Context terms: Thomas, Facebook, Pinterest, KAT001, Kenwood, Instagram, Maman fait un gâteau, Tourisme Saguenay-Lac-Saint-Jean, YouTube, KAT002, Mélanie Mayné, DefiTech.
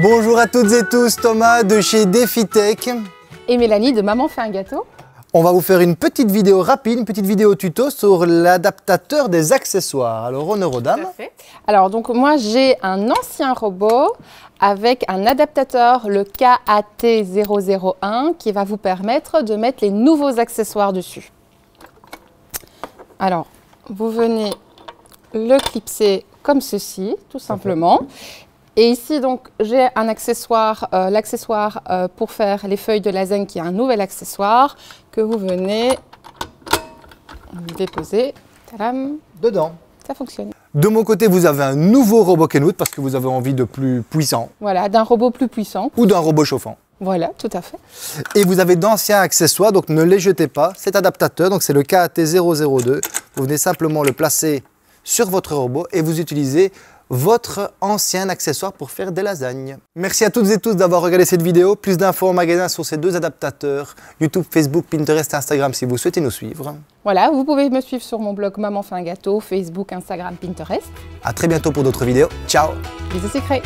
Bonjour à toutes et tous, Thomas de chez DefiTech et Mélanie de Maman fait un gâteau. On va vous faire une petite vidéo rapide, une petite vidéo tuto sur l'adaptateur des accessoires. Alors, honneur aux dames. Alors, donc moi, j'ai un ancien robot avec un adaptateur, le KAT001, qui va vous permettre de mettre les nouveaux accessoires dessus. Alors, vous venez le clipser comme ceci, tout simplement. Et ici, donc, j'ai un accessoire, l'accessoire pour faire les feuilles de lasagne, qui est un nouvel accessoire que vous venez déposer. Tadam. Dedans. Ça fonctionne. De mon côté, vous avez un nouveau robot Kenwood parce que vous avez envie de plus puissant. Voilà, d'un robot plus puissant. Ou d'un robot chauffant. Voilà, tout à fait. Et vous avez d'anciens accessoires, donc ne les jetez pas. Cet adaptateur, donc c'est le KAT002. Vous venez simplement le placer sur votre robot et vous utilisez votre ancien accessoire pour faire des lasagnes. Merci à toutes et tous d'avoir regardé cette vidéo. Plus d'infos en magasin sur ces deux adaptateurs. YouTube, Facebook, Pinterest, Instagram si vous souhaitez nous suivre. Voilà, vous pouvez me suivre sur mon blog Maman fait un gâteau, Facebook, Instagram, Pinterest. À très bientôt pour d'autres vidéos. Ciao. Bisous sucrés.